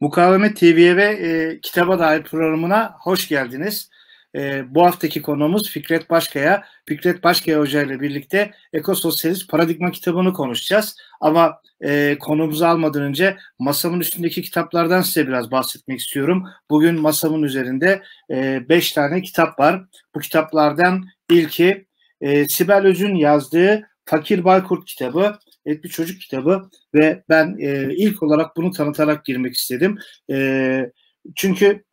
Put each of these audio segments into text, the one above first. Mukavemet TV'ye ve Kitaba Dair programına hoş geldiniz. Bu haftaki konuğumuz Fikret Başkaya. Fikret Başkaya Hoca ile birlikte Eko Sosyalist Paradigma kitabını konuşacağız. Ama konuğumuzu almadan önce masamın üstündeki kitaplardan size biraz bahsetmek istiyorum. Bugün masamın üzerinde 5 tane kitap var. Bu kitaplardan ilki Sibel Öz'ün yazdığı Fakir Baykurt kitabı. Evet, bir çocuk kitabı ve ben ilk olarak bunu tanıtarak girmek istedim. Çünkü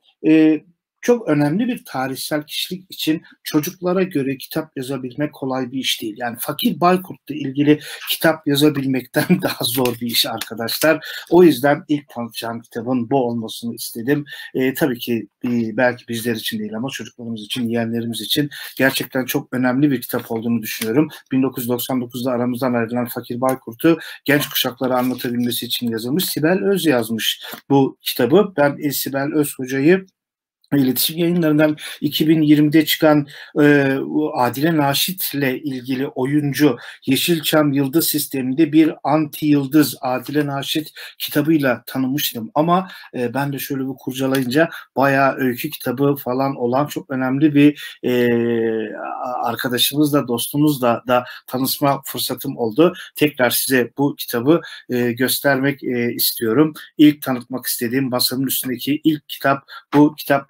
çok önemli bir tarihsel kişilik için çocuklara göre kitap yazabilmek kolay bir iş değil. Yani Fakir Baykurt'la ilgili kitap yazabilmekten daha zor bir iş arkadaşlar. O yüzden ilk tanıtacağım kitabın bu olmasını istedim. Tabii ki belki bizler için değil ama çocuklarımız için, yeğenlerimiz için gerçekten çok önemli bir kitap olduğunu düşünüyorum. 1999'da aramızdan ayrılan Fakir Baykurt'u genç kuşaklara anlatabilmesi için yazılmış. Sibel Öz yazmış bu kitabı. Ben Sibel Öz Hoca'yı İletişim yayınlarından 2020'de çıkan Adile Naşit'le ilgili oyuncu Yeşilçam Yıldız Sistemi'nde bir anti yıldız Adile Naşit kitabıyla tanımıştım. Ama ben de şöyle bir kurcalayınca bayağı öykü kitabı falan olan çok önemli bir arkadaşımızla, dostumuzla da tanışma fırsatım oldu. Tekrar size bu kitabı göstermek istiyorum. İlk tanıtmak istediğim masanın üstündeki ilk kitap bu kitap.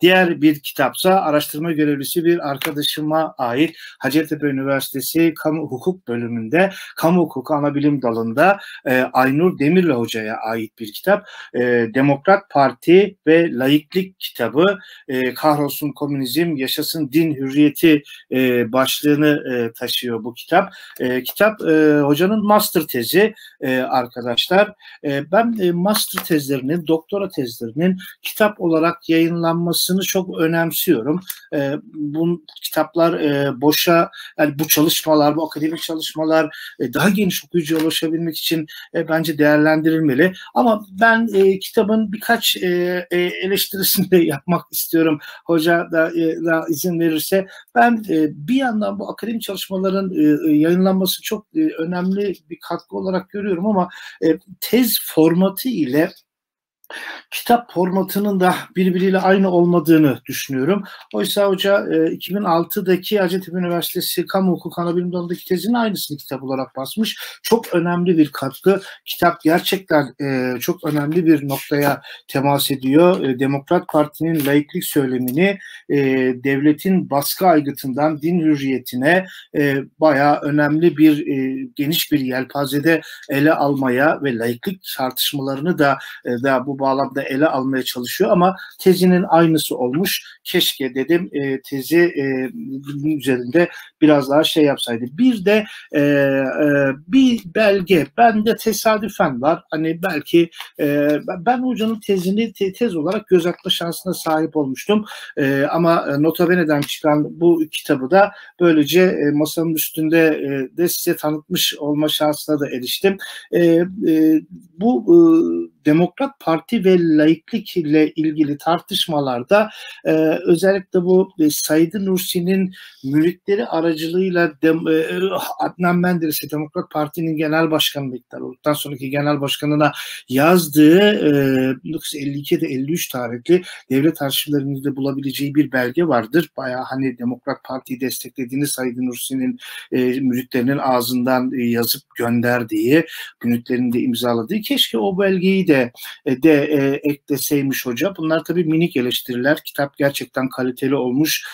Diğer bir kitapsa araştırma görevlisi bir arkadaşıma ait Hacettepe Üniversitesi Kamu Hukuk Bölümünde Kamu Hukuku Anabilim Dalı'nda Aynur Demirli Hoca'ya ait bir kitap. Demokrat Parti ve Laiklik kitabı Kahrolsun Komünizm, Yaşasın Din Hürriyeti başlığını taşıyor bu kitap. Kitap hocanın master tezi arkadaşlar. Ben master tezlerinin, doktora tezlerinin kitap olarak yayınlanmıştım. Yayınlanmasını çok önemsiyorum. Bu kitaplar boşa, yani bu çalışmalar, bu akademik çalışmalar daha geniş okuyucuya ulaşabilmek için bence değerlendirilmeli. Ama ben kitabın birkaç eleştirisini de yapmak istiyorum. Hoca da izin verirse. Ben bir yandan bu akademik çalışmaların yayınlanması çok önemli bir katkı olarak görüyorum ama tez formatı ile kitap formatının da birbiriyle aynı olmadığını düşünüyorum. Oysa hoca 2006'daki Hacettepe Üniversitesi Kamu Hukuku Anabilim Dalı'ndaki tezinin aynısını kitap olarak basmış. Çok önemli bir katkı. Kitap gerçekten çok önemli bir noktaya temas ediyor. Demokrat Parti'nin laiklik söylemini devletin baskı aygıtından din hürriyetine bayağı önemli bir geniş bir yelpazede ele almaya ve laiklik tartışmalarını da bu bağlamda ele almaya çalışıyor ama tezinin aynısı olmuş. Keşke dedim tezi üzerinde biraz daha şey yapsaydı. Bir de bir belge bende tesadüfen var. Hani belki ben hocanın tezini tez olarak gözetme şansına sahip olmuştum. Ama Notavene'den çıkan bu kitabı da böylece masanın üstünde de size tanıtmış olma şansına da eriştim. Bu Demokrat Parti ve laiklik ile ilgili tartışmalarda özellikle bu Said Nursi'nin müritleri aracılığıyla Adnan Menderes'e Demokrat Parti'nin genel başkanı olduktan sonraki genel başkanına yazdığı 1952'de 53 tarihli devlet arşivlerinde bulabileceği bir belge vardır. Bayağı hani Demokrat Parti'yi desteklediğini Said Nursi'nin müritlerinin ağzından yazıp gönderdiği, müritlerini de imzaladığı. Keşke o belgeyi de ekleseymiş hoca. Bunlar tabii minik eleştiriler. Kitap gerçekten kaliteli olmuş.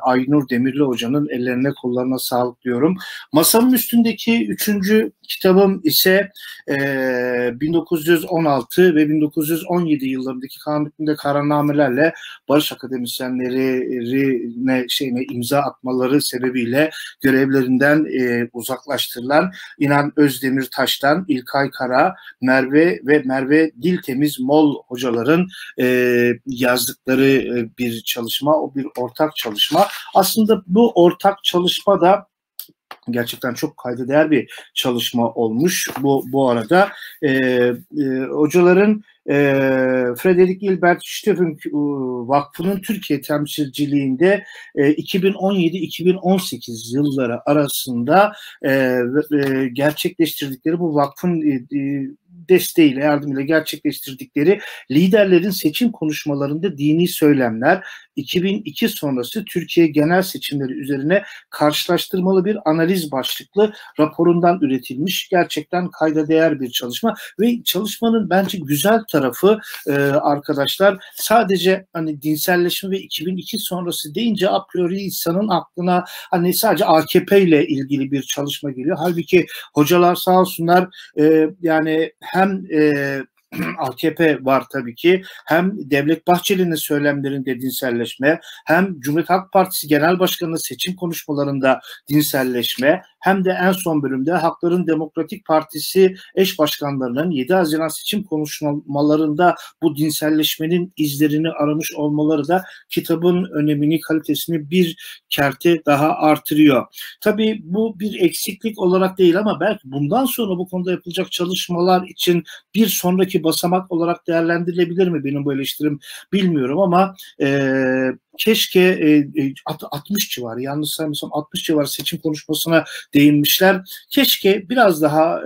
Aynur Demirli hocanın ellerine kollarına sağlık diyorum. Masamın üstündeki üçüncü kitabım ise 1916 ve 1917 yıllarındaki kanun hükmünde kararnamelerle barış akademisyenlerine imza atmaları sebebiyle görevlerinden uzaklaştırılan İnan Özdemir Taş'tan İlkay Kara, Merve Dil Temiz Mol hocaların yazdıkları bir çalışma, o bir ortak çalışma. Aslında bu ortak çalışma da gerçekten çok kayda değer bir çalışma olmuş. Bu arada hocaların Frederik Gilbert Schüphün Vakfı'nın Türkiye temsilciliğinde 2017-2018 yılları arasında gerçekleştirdikleri bu vakfın desteğiyle, yardımıyla gerçekleştirdikleri liderlerin seçim konuşmalarında dini söylemler, 2002 sonrası Türkiye genel seçimleri üzerine karşılaştırmalı bir analiz başlıklı raporundan üretilmiş gerçekten kayda değer bir çalışma. Ve çalışmanın bence güzel tarafı arkadaşlar, sadece hani dinselleşme ve 2002 sonrası deyince a priori insanın aklına hani sadece AKP ile ilgili bir çalışma geliyor. Halbuki hocalar sağ olsunlar yani hem AKP var tabii ki, hem Devlet Bahçeli'nin söylemlerinde dinselleşme, hem Cumhuriyet Halk Partisi Genel Başkanı'nın seçim konuşmalarında dinselleşme, hem de en son bölümde Hakların Demokratik Partisi eş başkanlarının 7 Haziran seçim konuşmalarında bu dinselleşmenin izlerini aramış olmaları da kitabın önemini, kalitesini bir kerte daha artırıyor. Tabii bu bir eksiklik olarak değil ama belki bundan sonra bu konuda yapılacak çalışmalar için bir sonraki basamak olarak değerlendirilebilir mi? Benim bu eleştirim, bilmiyorum ama keşke 60 civarı, yanlış saymıyorsam 60 civarı seçim konuşmasına değinmişler. Keşke biraz daha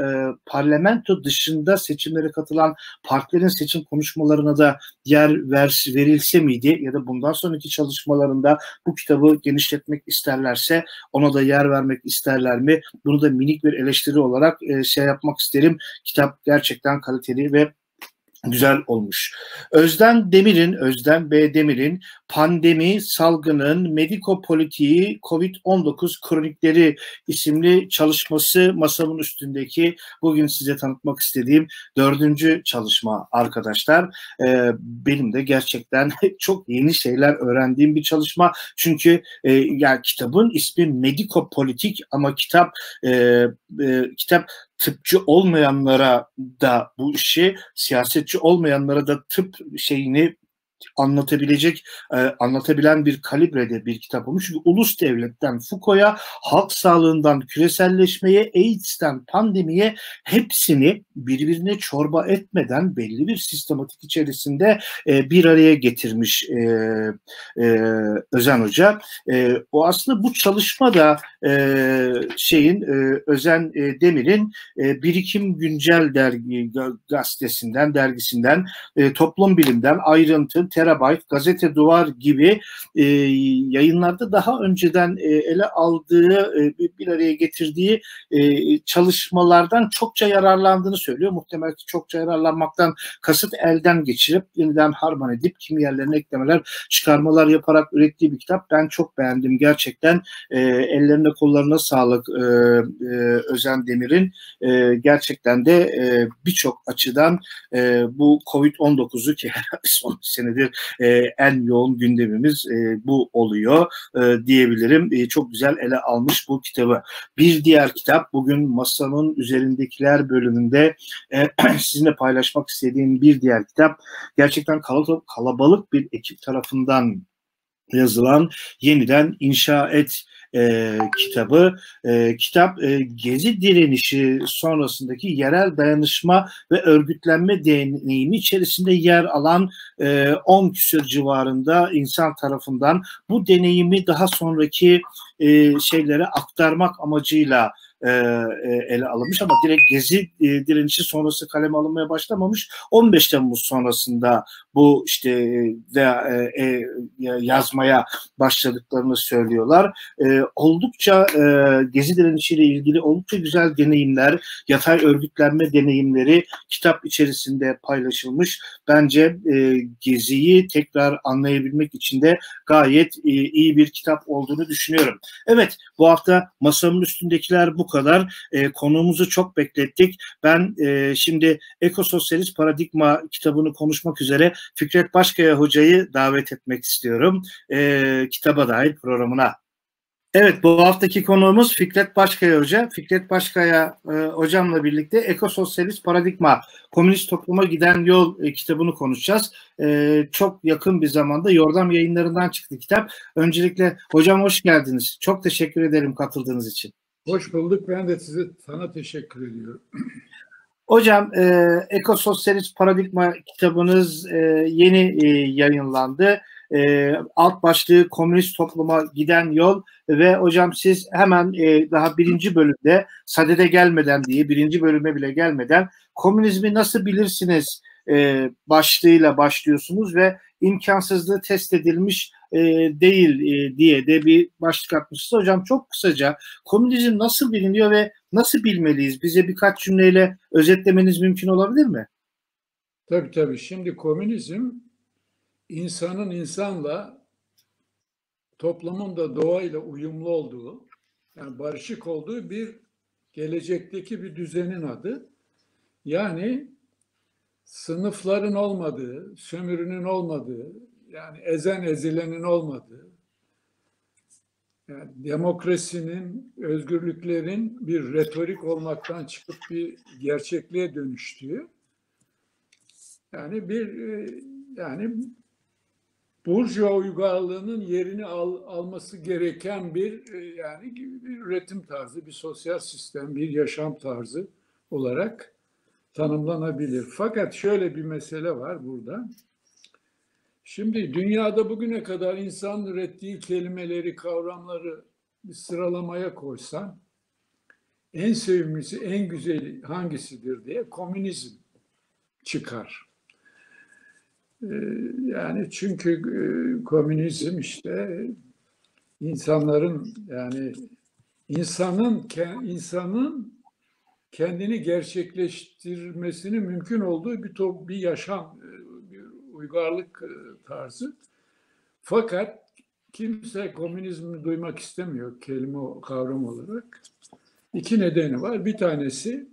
parlamento dışında seçimlere katılan partilerin seçim konuşmalarına da yer verilse miydi? Ya da bundan sonraki çalışmalarında bu kitabı genişletmek isterlerse ona da yer vermek isterler mi? Bunu da minik bir eleştiri olarak şey yapmak isterim. Kitap gerçekten kaliteli ve güzel olmuş. Özden B. Demir'in Pandemi, Salgının Medikopolitiği, Covid-19 Kronikleri isimli çalışması masamın üstündeki, bugün size tanıtmak istediğim 4. çalışma arkadaşlar. Benim de gerçekten çok yeni şeyler öğrendiğim bir çalışma. Çünkü yani kitabın ismi Medikopolitik ama kitap tıpçı olmayanlara da bu işi, siyasetçi olmayanlara da tıp şeyini anlatabilecek, anlatabilen bir kalibrede bir kitap olmuş. Çünkü ulus devletten Foucault'a, halk sağlığından küreselleşmeye, AIDS'ten pandemiye, hepsini birbirine çorba etmeden belli bir sistematik içerisinde bir araya getirmiş Özen Hoca. O aslında bu çalışma da Özen Demir'in Birikim dergisinden, Toplum Bilim'den, Ayrıntı, Terabyte, Gazete Duvar gibi yayınlarda daha önceden ele aldığı, bir araya getirdiği çalışmalardan çokça yararlandığını söylüyor. Muhtemelen çokça yararlanmaktan kasıt elden geçirip yeniden harman edip kimi yerlerine eklemeler, çıkarmalar yaparak ürettiği bir kitap. Ben çok beğendim gerçekten. Ellerine kollarına sağlık Özden Demir'in. Gerçekten de birçok açıdan bu Covid-19'u ki son senedir en yoğun gündemimiz bu oluyor diyebilirim. Çok güzel ele almış bu kitabı. Bir diğer kitap, bugün masanın üzerindekiler bölümünde sizinle paylaşmak istediğim bir diğer kitap. Gerçekten kalabalık bir ekip tarafından yazılan Yeniden İnşa Et kitabı. Kitap Gezi direnişi sonrasındaki yerel dayanışma ve örgütlenme deneyimi içerisinde yer alan 10 küsur civarında insan tarafından bu deneyimi daha sonraki şeylere aktarmak amacıyla ele alınmış ama direkt Gezi direnişi sonrası kaleme alınmaya başlamamış. 15 Temmuz sonrasında bu işte yazmaya başladıklarını söylüyorlar. Oldukça Gezi direnişiyle ilgili oldukça güzel deneyimler, yatay örgütlenme deneyimleri kitap içerisinde paylaşılmış. Bence Gezi'yi tekrar anlayabilmek için de gayet iyi bir kitap olduğunu düşünüyorum. Evet, bu hafta masamın üstündekiler bu kadar. Konuğumuzu çok beklettik. Ben şimdi Eko Sosyalist Paradigma kitabını konuşmak üzere Fikret Başkaya hocayı davet etmek istiyorum Kitaba Dair programına. Evet, bu haftaki konuğumuz Fikret Başkaya Hoca. Fikret Başkaya hocamla birlikte Eko Sosyalist Paradigma Komünist Topluma Giden Yol kitabını konuşacağız. Çok yakın bir zamanda Yordam yayınlarından çıktı kitap. Öncelikle hocam hoş geldiniz. Çok teşekkür ederim katıldığınız için. Hoş bulduk. Ben de sana teşekkür ediyorum. Hocam, Eko Sosyalist Paradigma kitabınız yeni yayınlandı. alt başlığı Komünist Topluma Giden Yol ve hocam siz hemen daha birinci bölümde sadede gelmeden diye birinci bölüme bile gelmeden komünizmi nasıl bilirsiniz başlığıyla başlıyorsunuz ve imkansızlığı test edilmiş değil diye de bir başlık atmışsınız. Hocam çok kısaca komünizm nasıl biliniyor ve nasıl bilmeliyiz? Bize birkaç cümleyle özetlemeniz mümkün olabilir mi? Tabii tabii. Şimdi komünizm insanın insanla, toplumun da doğayla uyumlu olduğu, yani barışık olduğu bir gelecekteki bir düzenin adı. Yani sınıfların olmadığı, sömürünün olmadığı, yani ezen ezilenin olmadığı, yani demokrasinin, özgürlüklerin bir retorik olmaktan çıkıp bir gerçekliğe dönüştüğü, yani burjuva uygarlığının yerini alması gereken bir bir üretim tarzı, bir sosyal sistem, bir yaşam tarzı olarak tanımlanabilir. Fakat şöyle bir mesele var burada. Şimdi dünyada bugüne kadar insan ürettiği kelimeleri, kavramları bir sıralamaya koysan en sevimlisi, en güzeli hangisidir diye komünizm çıkar. Yani çünkü komünizm işte insanların insanın kendini gerçekleştirmesinin mümkün olduğu bir yaşam, bir uygarlık tarzı. Fakat kimse komünizmi duymak istemiyor kelime, kavram olarak. İki nedeni var. Bir tanesi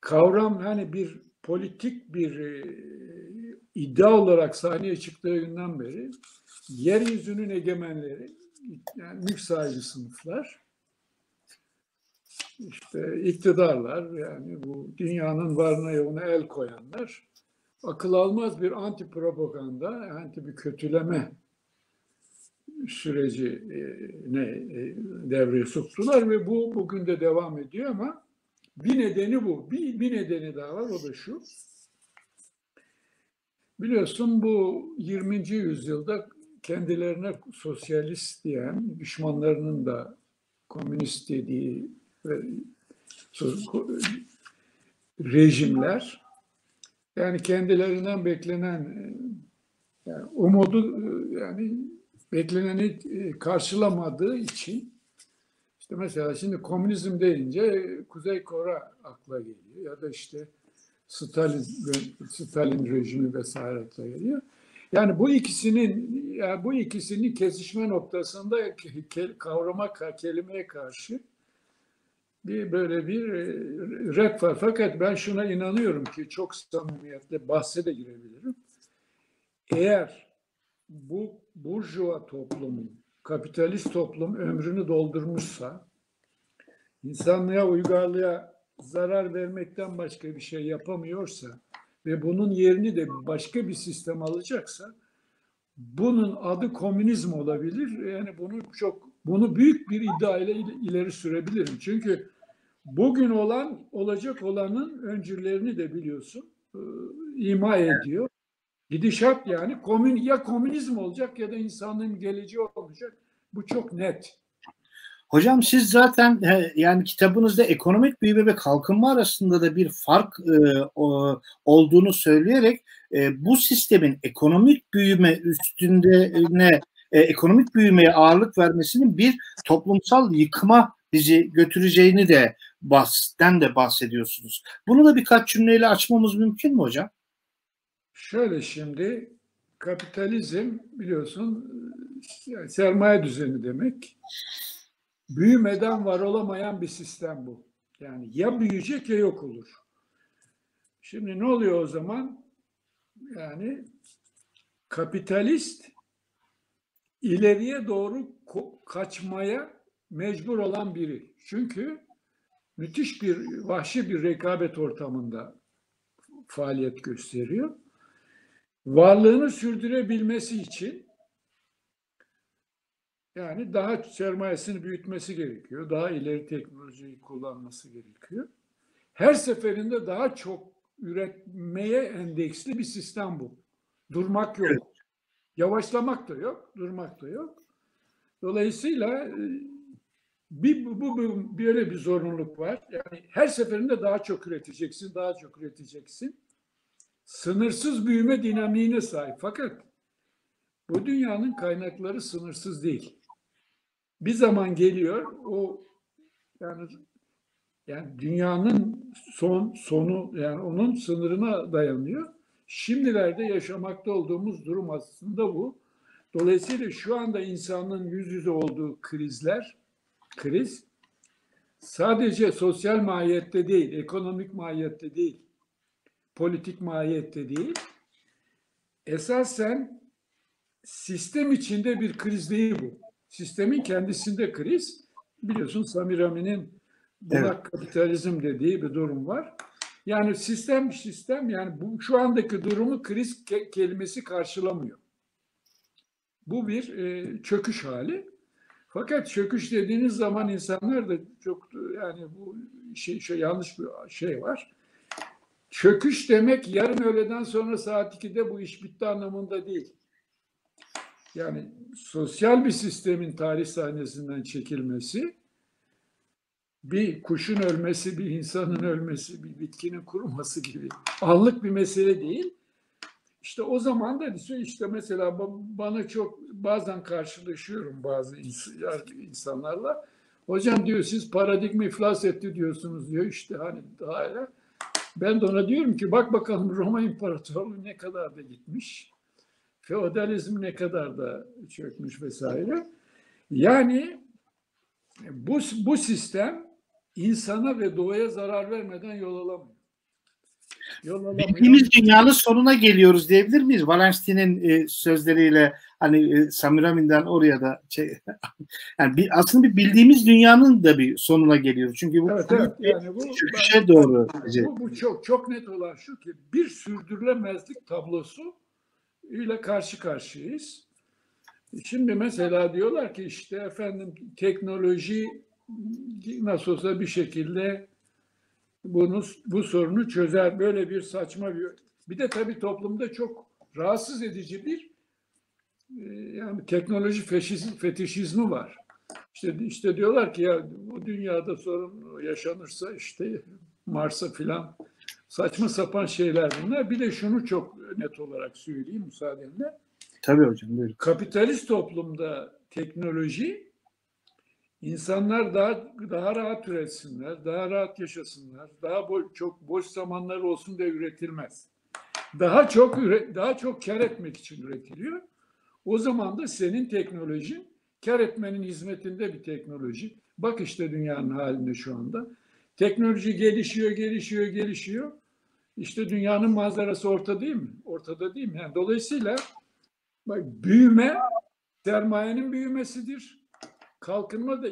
kavram bir politik bir iddia olarak sahneye çıktığı günden beri yeryüzünün egemenleri, mülk sahibi sınıflar, İşte iktidarlar, bu dünyanın varına yoğuna el koyanlar, akıl almaz bir anti propaganda, bir kötüleme sürecine devreye soktular ve bu bugün de devam ediyor ama bir nedeni bu. Bir nedeni daha var, o da şu. Biliyorsun bu 20. yüzyılda kendilerine sosyalist diyen, düşmanlarının da komünist dediği rejimler kendilerinden beklenen umudu bekleneni karşılamadığı için işte mesela şimdi komünizm deyince Kuzey Kore akla geliyor ya da işte Stalin rejimi vesaire akla geliyor. Yani bu ikisinin kesişme noktasında kelimeye karşı böyle bir rap var. Fakat ben şuna inanıyorum ki çok samimiyetle bahse de girebilirim. Eğer bu burjuva toplumu, kapitalist toplum ömrünü doldurmuşsa, insanlığa, uygarlığa zarar vermekten başka bir şey yapamıyorsa ve bunun yerini de başka bir sistem alacaksa, bunun adı komünizm olabilir. Bunu büyük bir iddia ile ileri sürebilirim. Çünkü bugün olan, olacak olanın öncülerini de biliyorsun ima ediyor. Gidişat ya komünizm olacak ya da insanlığın geleceği olacak. Bu çok net. Hocam siz zaten kitabınızda ekonomik büyüme ve kalkınma arasında da bir fark olduğunu söyleyerek bu sistemin ekonomik büyüme üstüne ekonomik büyümeye ağırlık vermesinin bir toplumsal yıkıma bizi götüreceğini de bahsediyorsunuz. Bunu da birkaç cümleyle açmamız mümkün mü hocam? Şöyle şimdi kapitalizm biliyorsun sermaye düzeni demek. Büyümeden var olamayan bir sistem bu. Yani ya büyüyecek ya yok olur. Şimdi ne oluyor o zaman? Kapitalist ileriye doğru kaçmaya mecbur olan biri. Çünkü müthiş vahşi bir rekabet ortamında faaliyet gösteriyor. Varlığını sürdürebilmesi için daha sermayesini büyütmesi gerekiyor. Daha ileri teknolojiyi kullanması gerekiyor. Her seferinde daha çok üretmeye endeksli bir sistem bu. Durmak yok. Yavaşlamak da yok, durmak da yok. Dolayısıyla böyle bir zorunluluk var. Yani her seferinde daha çok üreteceksin, daha çok üreteceksin. Sınırsız büyüme dinamiğine sahip. Fakat bu dünyanın kaynakları sınırsız değil. Bir zaman geliyor, o yani dünyanın sonu, yani onun sınırına dayanıyor. Şimdilerde yaşamakta olduğumuz durum aslında bu. Dolayısıyla şu anda insanın yüz yüze olduğu kriz sadece sosyal mahiyette değil, ekonomik mahiyette değil, politik mahiyette değil. Esasen sistem içinde bir kriz değil bu. Sistemin kendisinde kriz. Biliyorsun Samir Amin'in bulak kapitalizm dediği bir durum var. Yani sistem yani bu, şu andaki durumu kriz kelimesi karşılamıyor. Bu bir çöküş hali. Fakat çöküş dediğiniz zaman insanlar da çok yani bu yanlış bir şey var. Çöküş demek yarın öğleden sonra saat 2'de bu iş bitti anlamında değil. Yani sosyal bir sistemin tarih sahnesinden çekilmesi, bir kuşun ölmesi, bir insanın ölmesi, bir bitkinin kuruması gibi anlık bir mesele değil. İşte o zaman da işte mesela bana çok bazen karşılaşıyorum bazı insanlarla. Hocam diyor siz paradigma iflas etti diyorsunuz diyor işte hani daha. Ben de ona diyorum ki bak bakalım Roma İmparatorluğu ne kadar da gitmiş. Feodalizm ne kadar da çökmüş vesaire. Yani bu sistem insana ve doğaya zarar vermeden yol alamıyor. Bildiğimiz dünyanın sonuna geliyoruz diyebilir miyiz? Wallenstein'in sözleriyle hani Samir Amin'den oraya da yani aslında bir bildiğimiz dünyanın da bir sonuna geliyoruz. Çünkü bu çöküşe doğru. Bu çok net olan şu ki bir sürdürülemezlik tablosu ile karşı karşıyayız. Şimdi mesela diyorlar ki işte efendim teknoloji nasıl olsa bir şekilde bu sorunu çözer. Böyle bir saçma bir de tabii toplumda çok rahatsız edici bir yani teknoloji fetişizmi var. İşte diyorlar ki ya bu dünyada sorun yaşanırsa işte Mars'a filan saçma sapan şeyler bunlar. Bir de şunu çok net olarak söyleyeyim müsaadenle. Tabii hocam. Buyurun. Kapitalist toplumda teknoloji insanlar daha rahat üretsinler, daha rahat yaşasınlar, daha çok boş zamanları olsun diye üretilmez. Daha çok kar etmek için üretiliyor. O zaman da senin teknolojin kar etmenin hizmetinde bir teknoloji. Bak işte dünyanın haline şu anda. Teknoloji gelişiyor. İşte dünyanın manzarası ortada değil mi? Yani dolayısıyla bak büyüme sermayenin büyümesidir. Kalkınma da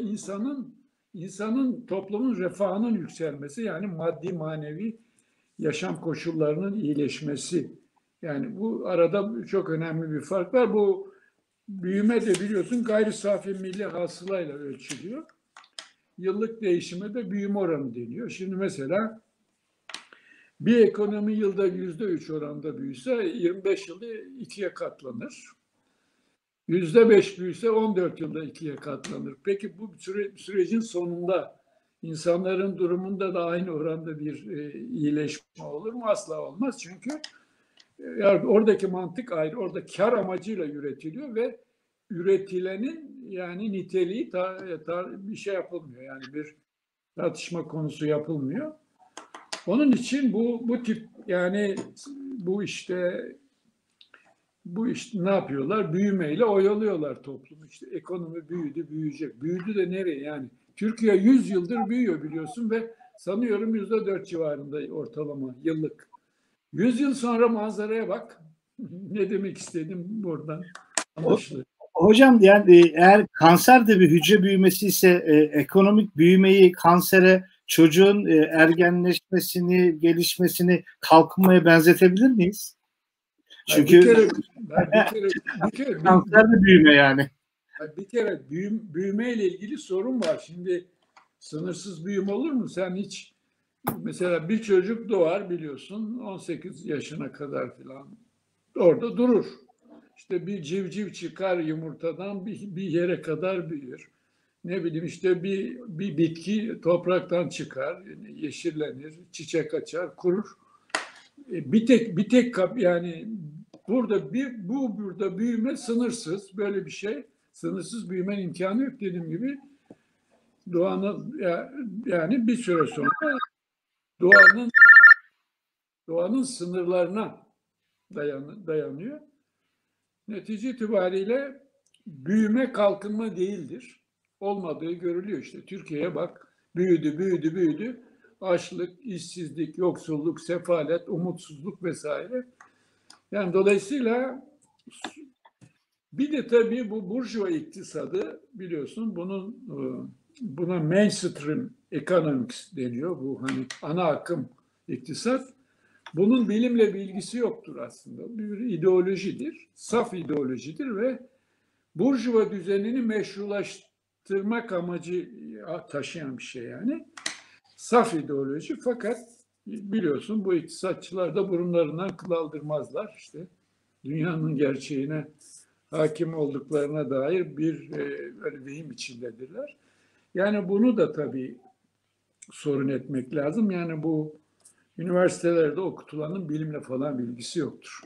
insanın toplumun refahının yükselmesi yani maddi manevi yaşam koşullarının iyileşmesi. Yani bu arada çok önemli bir fark var. Bu büyüme de biliyorsun gayri safi milli hasılayla ölçülüyor. Yıllık değişime de büyüme oranı deniyor. Şimdi mesela bir ekonomi yılda %3 oranda büyüse 25 yılda 2'ye katlanır. %5 büyüse 14 yılda 2'ye katlanır. Peki bu sürecin sonunda insanların durumunda da aynı oranda bir iyileşme olur mu? Asla olmaz. Çünkü yani oradaki mantık ayrı. Orada kar amacıyla üretiliyor ve üretilenin yani niteliği bir şey yapılmıyor. Yani bir tartışma konusu yapılmıyor. Onun için bu tip yani bu işte ne yapıyorlar? Büyümeyle oyalıyorlar toplumu. İşte ekonomi büyüdü, büyüyecek. Büyüdü de nereye yani? Türkiye 100 yıldır büyüyor biliyorsun ve sanıyorum %4 civarında ortalama yıllık. 100 yıl sonra manzaraya bak. Ne demek istedim buradan? Anlaşılıyor. Hocam yani eğer kanser de bir hücre büyümesi ise ekonomik büyümeyi kansere, çocuğun ergenleşmesini, gelişmesini kalkınmaya benzetebilir miyiz? Çünkü bir kere kanser de büyüme yani. Bir kere büyüme ile ilgili sorun var. Şimdi sınırsız büyüme olur mu? Sen hiç mesela bir çocuk doğar biliyorsun 18 yaşına kadar falan orada durur. İşte bir civciv çıkar yumurtadan bir yere kadar büyür. Ne bileyim işte bir bitki topraktan çıkar, yeşillenir, çiçek açar, kurur. Bir tek kap yani burada burada büyüme sınırsız, böyle bir şey. Sınırsız büyümenin imkanı yok dediğim gibi. Doğanın yani bir süre sonra doğanın sınırlarına dayanıyor. Netice itibariyle büyüme kalkınma değildir. Olmadığı görülüyor işte. Türkiye'ye bak, büyüdü. Açlık, işsizlik, yoksulluk, sefalet, umutsuzluk vesaire. Yani dolayısıyla bir de tabii bu burjuva iktisadı biliyorsun buna mainstream economics deniyor. Bu hani ana akım iktisat. Bunun bilimle bir ilgisi yoktur aslında. Bir ideolojidir, saf ideolojidir ve burjuva düzenini meşrulaştırmak amacı taşıyan bir şey yani. Saf ideoloji, fakat biliyorsun bu iktisatçılar da burunlarından kıl aldırmazlar. İşte dünyanın gerçeğine hakim olduklarına dair bir deyim içindedirler. Yani bunu da tabii sorun etmek lazım. Yani bu üniversitelerde okutulanın bilimle falan bilgisi yoktur.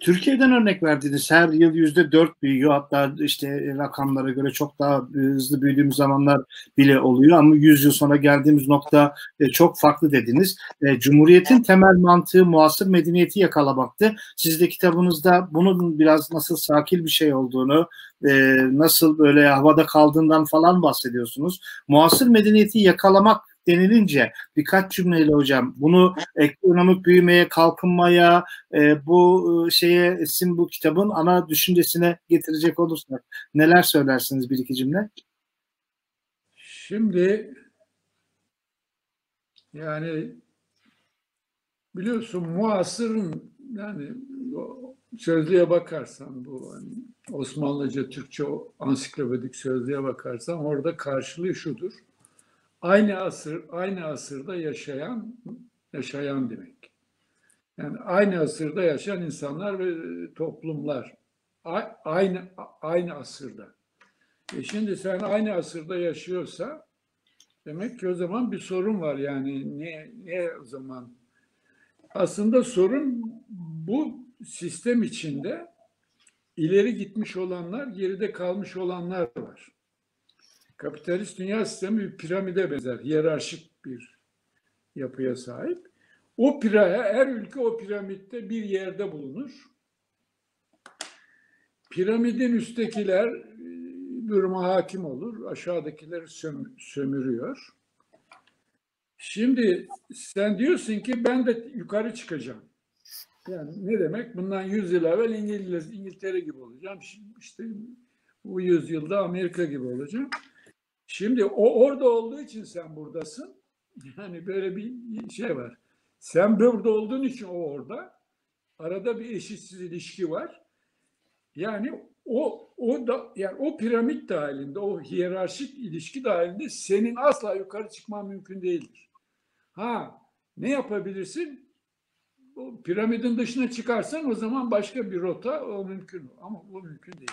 Türkiye'den örnek verdiğiniz, her yıl %4 büyüyor, hatta işte rakamlara göre çok daha hızlı büyüdüğümüz zamanlar bile oluyor, ama 100 yıl sonra geldiğimiz nokta çok farklı dediniz. Cumhuriyetin temel mantığı muasır medeniyeti yakalamaktı. Siz de kitabınızda bunun biraz nasıl sakil bir şey olduğunu, nasıl böyle havada kaldığından falan bahsediyorsunuz. Muasır medeniyeti yakalamak denilince birkaç cümleyle hocam bunu ekonomik büyümeye, kalkınmaya, bu şeye, sizin bu kitabın ana düşüncesine getirecek olursak neler söylersiniz, bir iki cümle? Şimdi yani biliyorsun muasırın, yani sözlüğe bakarsan bu hani Osmanlıca Türkçe ansiklopedik sözlüğe bakarsan orada karşılığı şudur. Aynı asırda yaşayan demek. Yani aynı asırda yaşayan insanlar ve toplumlar. Aynı asırda. Şimdi sen aynı asırda yaşıyorsa demek ki o zaman bir sorun var yani. Niye o zaman? Aslında sorun bu sistem içinde ileri gitmiş olanlar, geride kalmış olanlar var. Kapitalist dünya sistemi bir piramide benzer, hiyerarşik bir yapıya sahip. Her ülke o piramitte bir yerde bulunur. Piramidin üsttekiler duruma hakim olur, aşağıdakileri sömürüyor. Şimdi sen diyorsun ki ben de yukarı çıkacağım. Yani ne demek? Bundan 100 yıl evvel İngiltere gibi olacağım. Şimdi işte bu yüzyılda Amerika gibi olacağım. Şimdi o orada olduğu için sen buradasın. Yani böyle bir şey var. Sen burada olduğun için o orada. Arada bir eşitsiz ilişki var. Yani o piramit dahilinde, o hiyerarşik ilişki dahilinde senin asla yukarı çıkman mümkün değildir. Ha, ne yapabilirsin? O piramidin dışına çıkarsan o zaman başka bir rota, o mümkün. Ama o mümkün değil.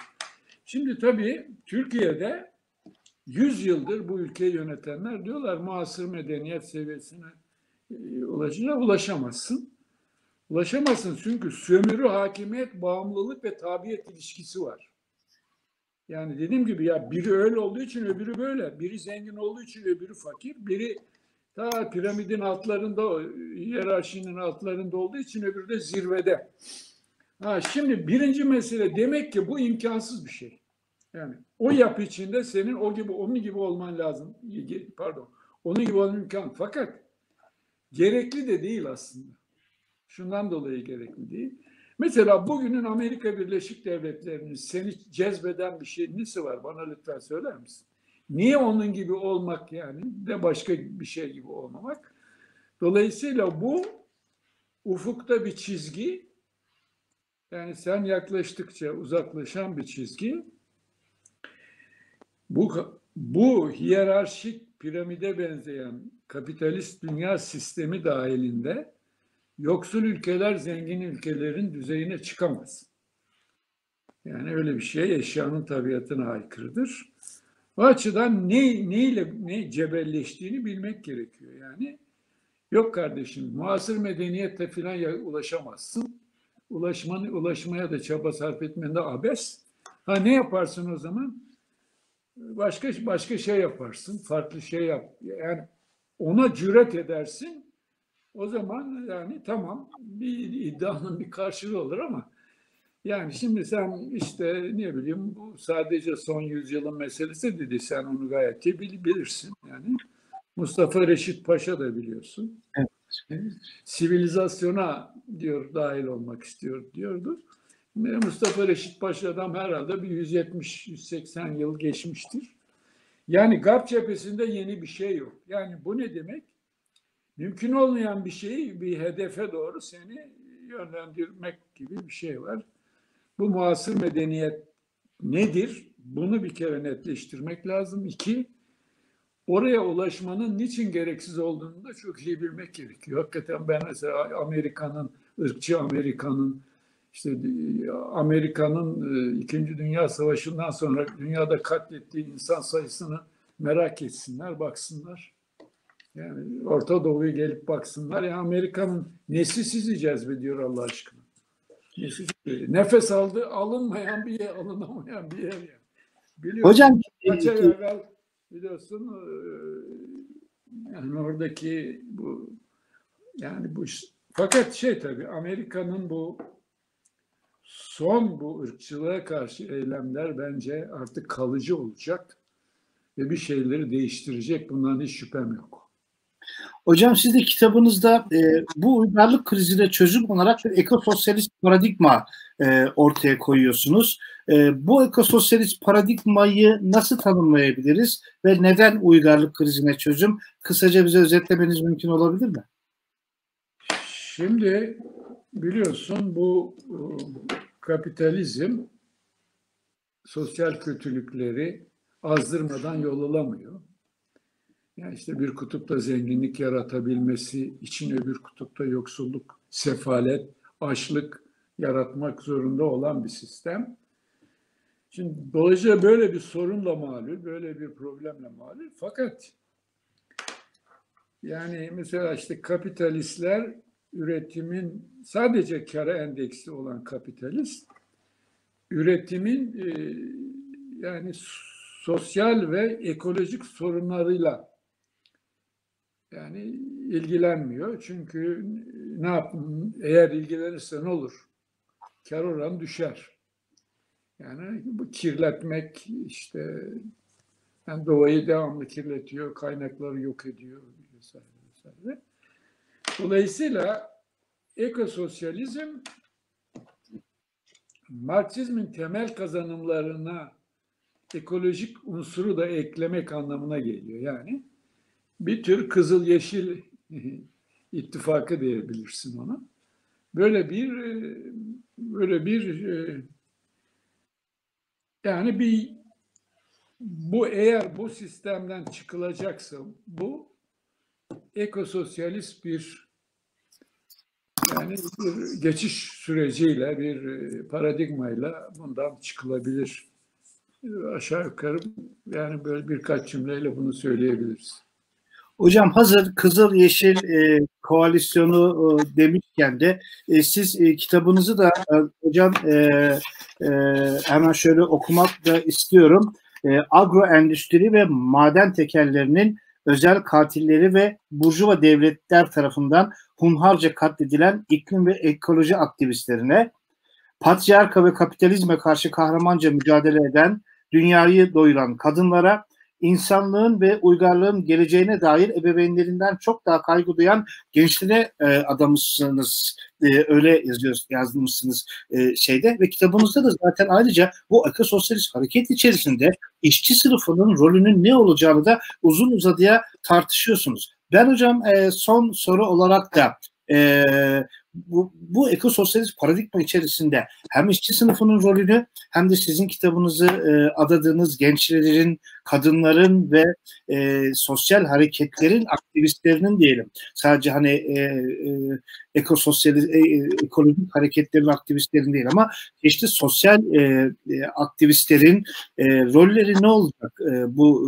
Şimdi tabii Türkiye'de 100 yıldır bu ülkeyi yönetenler diyorlar muasır medeniyet seviyesine ulaşamazsın. Ulaşamazsın çünkü sömürü, hakimiyet, bağımlılık ve tabiyet ilişkisi var. Yani dediğim gibi ya biri öyle olduğu için öbürü böyle. Biri zengin olduğu için öbürü fakir. Biri ta piramidin altlarında, hiyerarşinin altlarında olduğu için öbürü de zirvede. Ha, şimdi birinci mesele, demek ki bu imkansız bir şey. Yani o yapı içinde senin onun gibi olman lazım. Pardon. Onun gibi olman imkan. Fakat gerekli de değil aslında. Şundan dolayı gerekli değil. Mesela bugünün Amerika Birleşik Devletleri'nin seni cezbeden bir şey nesi var? Bana lütfen söyler misin? Niye onun gibi olmak yani de başka bir şey gibi olmamak? Dolayısıyla bu ufukta bir çizgi. Yani sen yaklaştıkça uzaklaşan bir çizgi. Bu hiyerarşik piramide benzeyen kapitalist dünya sistemi dahilinde yoksul ülkeler zengin ülkelerin düzeyine çıkamaz. Yani öyle bir şey eşyanın tabiatına aykırıdır. O açıdan neyle cebelleştiğini bilmek gerekiyor. Yani yok kardeşim, muasır medeniyette falan ulaşamazsın. Ulaşmaya da çaba sarf etmen de abes. Ha ne yaparsın o zaman? Başka şey yaparsın, farklı şey yap. Yani ona cüret edersin. O zaman yani tamam, bir iddianın bir karşılığı olur ama yani şimdi sen işte ne bileyim, bu sadece son yüzyılın meselesi dedi, sen onu gayet iyi bilirsin yani. Mustafa Reşit Paşa da biliyorsun. Evet. Sivilizasyona diyor dahil olmak istiyor diyordu. Mustafa Reşit Paşa'dan herhalde bir 170-180 yıl geçmiştir. Yani GAP cephesinde yeni bir şey yok. Yani bu ne demek? Mümkün olmayan bir şeyi bir hedefe doğru seni yönlendirmek gibi bir şey var. Bu muasır medeniyet nedir? Bunu bir kere netleştirmek lazım. 2. Oraya ulaşmanın niçin gereksiz olduğunu da çok iyi bilmek gerekiyor. Hakikaten ben mesela Amerika'nın, ırkçı Amerika'nın, işte Amerika'nın 2. Dünya Savaşı'ndan sonra dünyada katlettiği insan sayısını merak etsinler, baksınlar. Yani Orta Doğu'ya gelip baksınlar. Yani Amerika'nın nesi sizi cezbediyor Allah aşkına? Nefes aldı, alınmayan bir yer, alınamayan bir yer. Biliyorsun, hocam kaç ay evvel biliyorsun yani oradaki bu yani bu fakat şey tabii Amerika'nın bu son bu ırkçılığa karşı eylemler bence artık kalıcı olacak ve bir şeyleri değiştirecek. Bundan hiç şüphem yok. Hocam siz de kitabınızda bu uygarlık krizine çözüm olarak bir eko sosyalist paradigma ortaya koyuyorsunuz. Bu eko sosyalist paradigmayı nasıl tanımlayabiliriz ve neden uygarlık krizine çözüm? Kısaca bize özetlemeniz mümkün olabilir mi? Şimdi biliyorsun bu kapitalizm sosyal kötülükleri azdırmadan yol alamıyor. Yani işte bir kutupta zenginlik yaratabilmesi için öbür kutupta yoksulluk, sefalet, açlık yaratmak zorunda olan bir sistem. Şimdi dolayısıyla böyle bir sorunla malul, böyle bir problemle malul. Fakat yani mesela işte kapitalistler üretimin sadece kâra endeksli olan kapitalist üretimin yani sosyal ve ekolojik sorunlarıyla yani ilgilenmiyor. Çünkü ne yapın? Eğer ilgilenirse ne olur? Kar oranı düşer. Yani bu kirletmek işte yani doğayı devamlı kirletiyor, kaynakları yok ediyor vesaire vesaire. Dolayısıyla ekososyalizm Marksizmin temel kazanımlarına ekolojik unsuru da eklemek anlamına geliyor. Yani bir tür kızıl yeşil ittifakı diyebilirsin ona. Böyle bir yani bir bu eğer bu sistemden çıkılacaksa bu ekososyalist bir yani bir geçiş süreciyle bir paradigmayla bundan çıkılabilir. Aşağı yukarı yani böyle birkaç cümleyle bunu söyleyebiliriz. Hocam hazır Kızıl Yeşil koalisyonu demişken de siz kitabınızı da hocam hemen şöyle okumak da istiyorum. Agroendüstri ve maden tekellerinin özel katilleri ve burjuva devletler tarafından hunharca katledilen iklim ve ekoloji aktivistlerine, patriarka ve kapitalizme karşı kahramanca mücadele eden, dünyayı doyuran kadınlara, insanlığın ve uygarlığın geleceğine dair ebeveynlerinden çok daha kaygı duyan gençlere adamısınız. Öyle yazmışsınız şeyde ve kitabımızda da zaten ayrıca bu ekososyalist hareket içerisinde işçi sınıfının rolünün ne olacağını da uzun uzadıya tartışıyorsunuz. Ben hocam son soru olarak da bu ekososyalist paradigma içerisinde hem işçi sınıfının rolünü hem de sizin kitabınızı adadığınız gençlerin, kadınların ve sosyal hareketlerin aktivistlerinin diyelim. Sadece hani ekososyalist, ekolojik hareketlerin aktivistlerin değil ama işte sosyal aktivistlerin rolleri ne olacak bu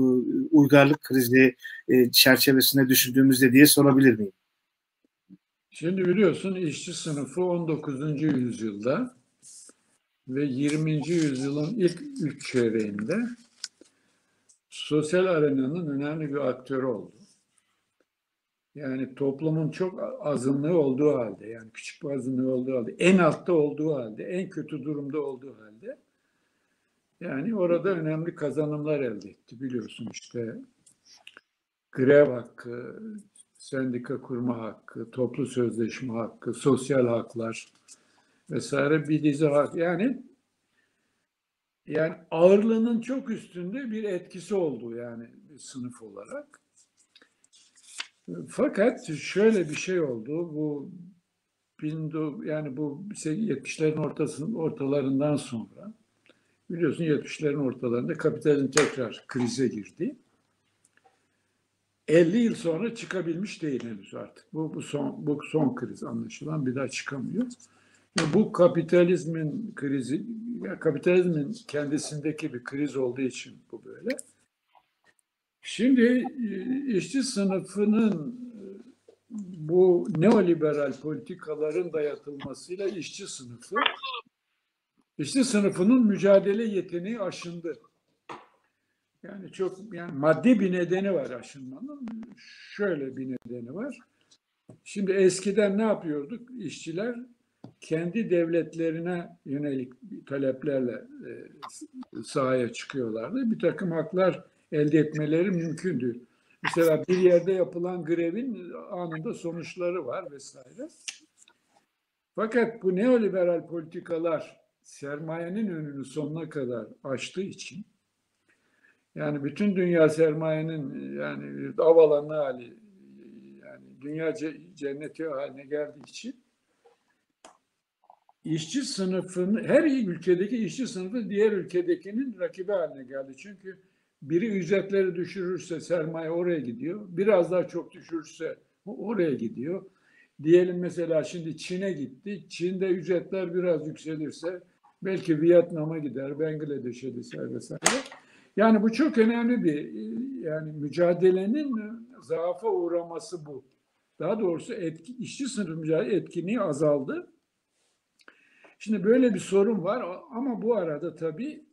uygarlık krizi çerçevesinde düşündüğümüzde diye sorabilir miyim? Şimdi biliyorsun işçi sınıfı 19. yüzyılda ve 20. yüzyılın ilk 3 çeyreğinde sosyal arenanın önemli bir aktörü oldu. Yani toplumun çok azınlığı olduğu halde, yani küçük bir azınlığı olduğu halde, en altta olduğu halde, en kötü durumda olduğu halde yani orada önemli kazanımlar elde etti. Biliyorsun işte grev hakkı, sendika kurma hakkı, toplu sözleşme hakkı, sosyal haklar vesaire bir dizi hak. Yani ağırlığının çok üstünde bir etkisi oldu yani sınıf olarak. Fakat şöyle bir şey oldu. Bu 70'lerin ortalarından sonra biliyorsun 70'lerin ortalarında kapitalizm tekrar krize girdi. 50 yıl sonra çıkabilmiş değil henüz artık. Bu son kriz anlaşılan, bir daha çıkamıyor. Yani bu kapitalizmin krizi, yani kapitalizmin kendisindeki bir kriz olduğu için bu böyle. Şimdi işçi sınıfının bu neoliberal politikaların dayatılmasıyla işçi sınıfının mücadele yeteneği aşındı. Yani maddi bir nedeni var aşınmanın. Şöyle bir nedeni var. Şimdi eskiden ne yapıyorduk? İşçiler kendi devletlerine yönelik taleplerle sahaya çıkıyorlardı. Bir takım haklar elde etmeleri mümkündü. Mesela bir yerde yapılan grevin anında sonuçları var vesaire. Fakat bu neoliberal politikalar sermayenin önünü sonuna kadar açtığı için, yani bütün dünya sermayenin avalanı hali, dünya cenneti haline geldiği için işçi sınıfının, her ülkedeki işçi sınıfı diğer ülkedekinin rakibi haline geldi. Çünkü biri ücretleri düşürürse sermaye oraya gidiyor. Biraz daha çok düşürürse oraya gidiyor. Diyelim mesela şimdi Çin'e gitti. Çin'de ücretler biraz yükselirse belki Vietnam'a gider, Bangladeş'e gider vesaire. Yani bu çok önemli bir mücadelenin zaafa uğraması bu. Daha doğrusu işçi sınıfı mücadele etkinliği azaldı. Şimdi böyle bir sorun var ama bu arada tabii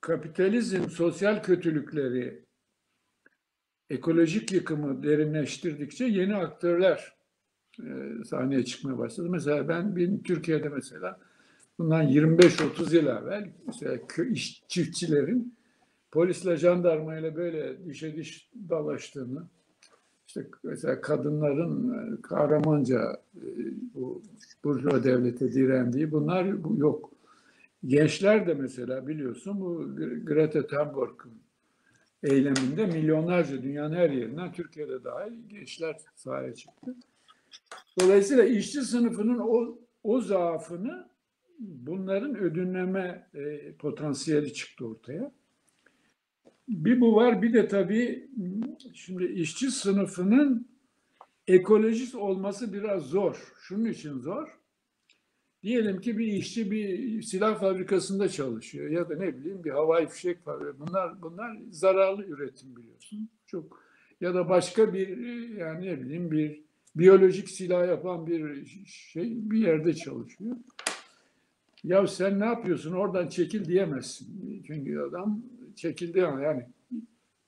kapitalizm sosyal kötülükleri, ekolojik yıkımı derinleştirdikçe yeni aktörler sahneye çıkmaya başladı. Mesela ben Türkiye'de mesela bundan 25-30 yıl evvel mesela çiftçilerin polisle jandarmayla böyle dişe diş dalaştığını, işte mesela kadınların kahramanca bu burjuva devlete direndiği, bunlar yok. Gençler de mesela biliyorsun bu Greta Thunberg'ın eyleminde milyonlarca dünyanın her yerinden, Türkiye'de dahil, gençler sahaya çıktı. Dolayısıyla işçi sınıfının o zaafını bunların ödünleme potansiyeli çıktı ortaya. Bir bu var, bir de tabii şimdi işçi sınıfının ekolojist olması biraz zor. Şunun için zor. Diyelim ki bir işçi bir silah fabrikasında çalışıyor ya da ne bileyim bir havai fişek fabrikası. Bunlar zararlı üretim biliyorsun. Çok, ya da başka bir bir biyolojik silah yapan bir yerde çalışıyor. Ya sen ne yapıyorsun? Oradan çekil diyemezsin. Çünkü adam çekildi yani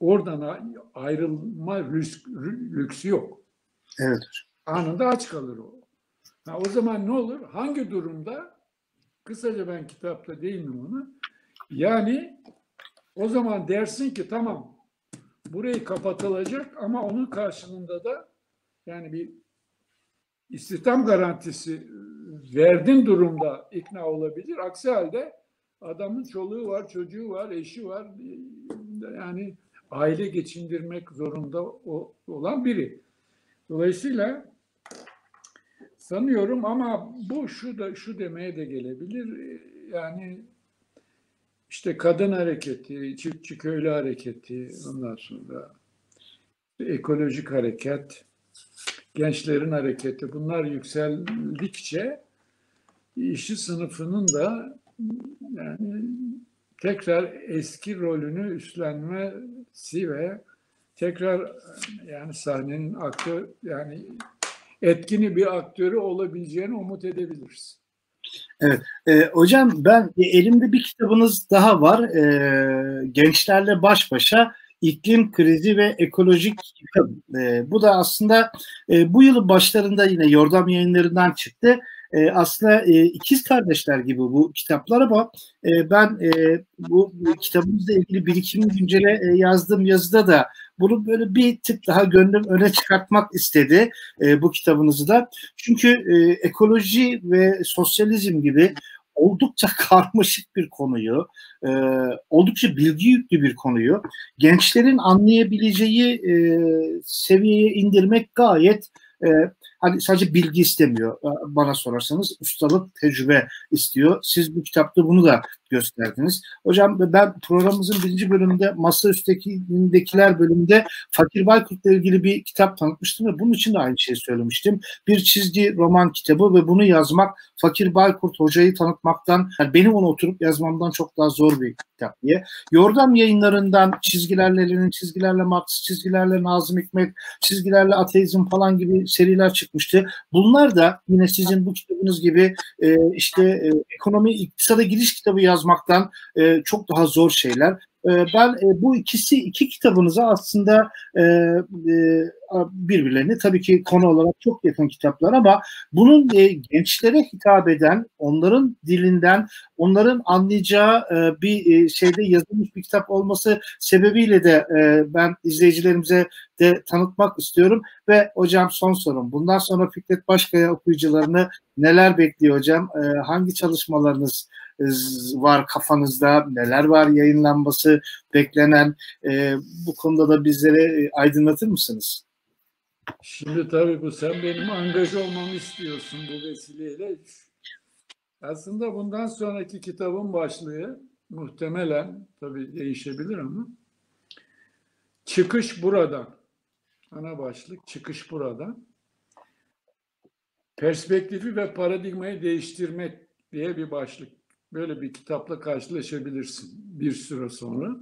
oradan ayrılma lüksü yok. Evet. Anında aç kalır o. Ha, o zaman ne olur? Hangi durumda? Kısaca ben kitapta değindim ona. Yani o zaman dersin ki tamam burayı kapatılacak ama onun karşılığında da bir istihdam garantisi verdiğin durumda ikna olabilir. Aksi halde adamın çoluğu var, çocuğu var, eşi var. Yani aile geçindirmek zorunda olan biri. Dolayısıyla sanıyorum. Ama bu şu demeye de gelebilir. Yani işte kadın hareketi, çiftçi köylü hareketi, ondan sonra ekolojik hareket, gençlerin hareketi, bunlar yükseldikçe işçi sınıfının da yani tekrar eski rolünü üstlenmesi ve tekrar yani sahnenin aktör, yani etkili bir aktörü olabileceğini umut edebiliriz. Evet. Hocam ben elimde bir kitabınız daha var. Gençlerle Baş Başa, İklim Krizi ve Ekolojik Yıkım. Bu da aslında bu yılın başlarında yine Yordam yayınlarından çıktı. Aslında ikiz kardeşler gibi bu kitaplar ama ben bu kitabımızla ilgili Birikim Güncel'e yazdığım yazıda da bunu böyle bir tık daha gönlüm öne çıkartmak istedi bu kitabınızı da. Çünkü ekoloji ve sosyalizm gibi oldukça karmaşık bir konuyu, oldukça bilgi yüklü bir konuyu gençlerin anlayabileceği seviyeye indirmek gayet hani sadece bilgi istemiyor bana sorarsanız, ustalık, tecrübe istiyor. Siz bu kitapta bunu da gösterdiniz. Hocam ben programımızın birinci bölümünde, masa üstündekiler bölümünde Fakir Baykurt'la ilgili bir kitap tanıtmıştım ve bunun için de aynı şeyi söylemiştim. Bir çizgi roman kitabı ve bunu yazmak Fakir Baykurt hocayı tanıtmaktan, yani benim onu oturup yazmamdan çok daha zor bir kitap diye. Yordam yayınlarından Çizgilerle Lenin, Çizgilerle Marx, Çizgilerle Nazım Hikmet, Çizgilerle Ateizm falan gibi seriler çıkmıştı. Bunlar da yine sizin bu kitabınız gibi işte ekonomi, iktisada giriş kitabı yazmaktan çok daha zor şeyler. Ben bu iki kitabınıza aslında birbirlerini tabii ki konu olarak çok yakın kitaplar ama bunun gençlere hitap eden, onların dilinden, onların anlayacağı bir şeyde yazılmış bir kitap olması sebebiyle de ben izleyicilerimize de tanıtmak istiyorum. Ve hocam son sorum, bundan sonra Fikret Başkaya okuyucularını neler bekliyor hocam? Hangi çalışmalarınız var kafanızda, neler var yayınlanması beklenen, bu konuda da bizlere aydınlatır mısınız? Şimdi tabii bu, sen benim angaj olmamı istiyorsun bu vesileyle. Aslında bundan sonraki kitabın başlığı muhtemelen, tabii değişebilir ama, Çıkış Buradan. Ana başlık Çıkış Buradan. Perspektifi ve paradigmayı değiştirmek diye bir başlık. Böyle bir kitapla karşılaşabilirsin bir süre sonra.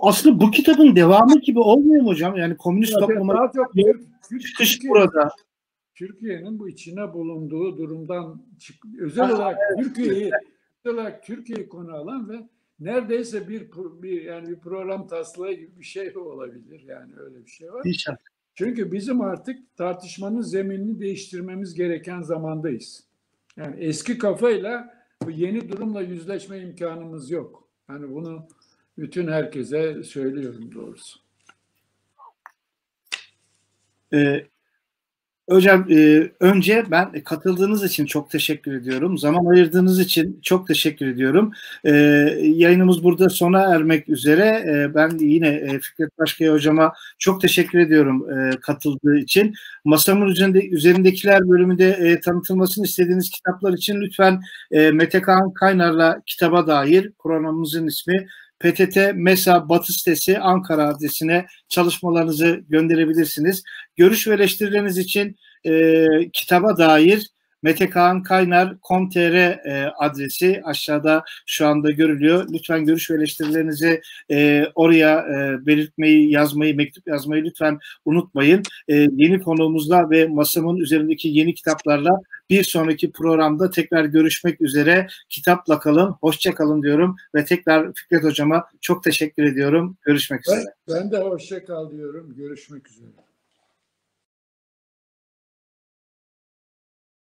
Aslında bu kitabın devamı gibi olmuyor mu hocam? Yani komünist topluma çıkış burada. Türkiye'nin bu içine bulunduğu durumdan özel olarak, evet, Türkiye'yi konu alan ve neredeyse bir program taslağı gibi bir şey olabilir. Yani öyle bir şey var. İnşallah. Çünkü bizim artık tartışmanın zeminini değiştirmemiz gereken zamandayız. Yani eski kafayla bu yeni durumla yüzleşme imkanımız yok. Yani bunu bütün herkese söylüyorum doğrusu. Hocam önce ben katıldığınız için çok teşekkür ediyorum. Zaman ayırdığınız için çok teşekkür ediyorum. Yayınımız burada sona ermek üzere. Ben yine Fikret Başkaya hocama çok teşekkür ediyorum katıldığı için. Masamın üzerindekiler bölümünde tanıtılmasını istediğiniz kitaplar için lütfen Mete Kaan Kaynar'la Kitaba Dair, programımızın ismi, PTT MESA Batı sitesi Ankara adresine çalışmalarınızı gönderebilirsiniz. Görüş ve eleştirileriniz için Kitaba Dair metekankaynar.com.tr adresi aşağıda şu anda görülüyor. Lütfen görüş ve eleştirilerinizi oraya belirtmeyi, yazmayı, mektup yazmayı lütfen unutmayın. Yeni konuğumuzla ve masamın üzerindeki yeni kitaplarla bir sonraki programda tekrar görüşmek üzere. Kitapla kalın, hoşça kalın diyorum ve tekrar Fikret hocama çok teşekkür ediyorum. Görüşmek üzere. Ben de hoşça kal diyorum. Görüşmek üzere.